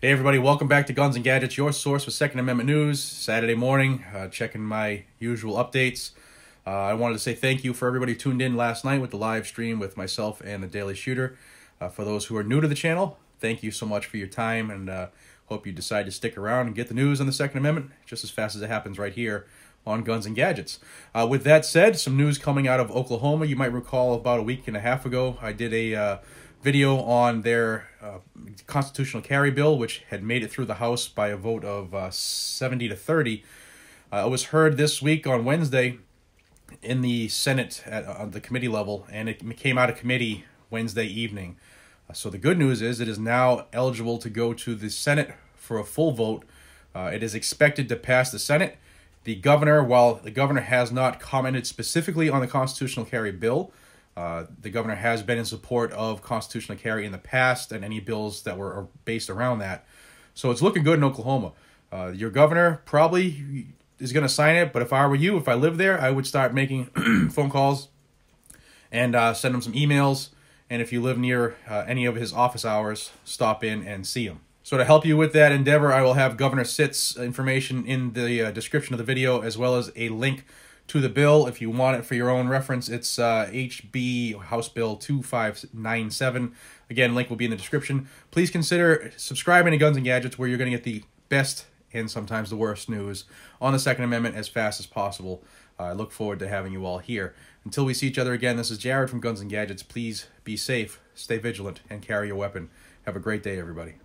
Hey everybody, welcome back to Guns and Gadgets, your source for Second Amendment news. Saturday morning, checking my usual updates. I wanted to say thank you for everybody who tuned in last night with the live stream with myself and the Daily Shooter. For those who are new to the channel, thank you so much for your time, and hope you decide to stick around and get the news on the Second Amendment just as fast as it happens right here on Guns and Gadgets. With that said, some news coming out of Oklahoma. You might recall about a week and a half ago, I did a video on their constitutional carry bill, which had made it through the House by a vote of 70 to 30. It was heard this week on Wednesday in the Senate at the committee level, and it came out of committee Wednesday evening. So the good news is it is now eligible to go to the Senate for a full vote. It is expected to pass the Senate. The governor, while the governor has not commented specifically on the constitutional carry bill, the governor has been in support of constitutional carry in the past and any bills that were based around that. So it's looking good in Oklahoma. Your governor probably is going to sign it, but if I were you, if I lived there, I would start making phone calls and send him some emails. And if you live near any of his office hours, stop in and see him. So to help you with that endeavor, I will have Governor Sitt's information in the description of the video, as well as a link to the bill, if you want it for your own reference. It's HB House Bill 2597. Again, link will be in the description. Please consider subscribing to Guns and Gadgets, where you're going to get the best and sometimes the worst news on the Second Amendment as fast as possible. I look forward to having you all here. Until we see each other again, this is Jared from Guns and Gadgets. Please be safe, stay vigilant, and carry your weapon. Have a great day, everybody.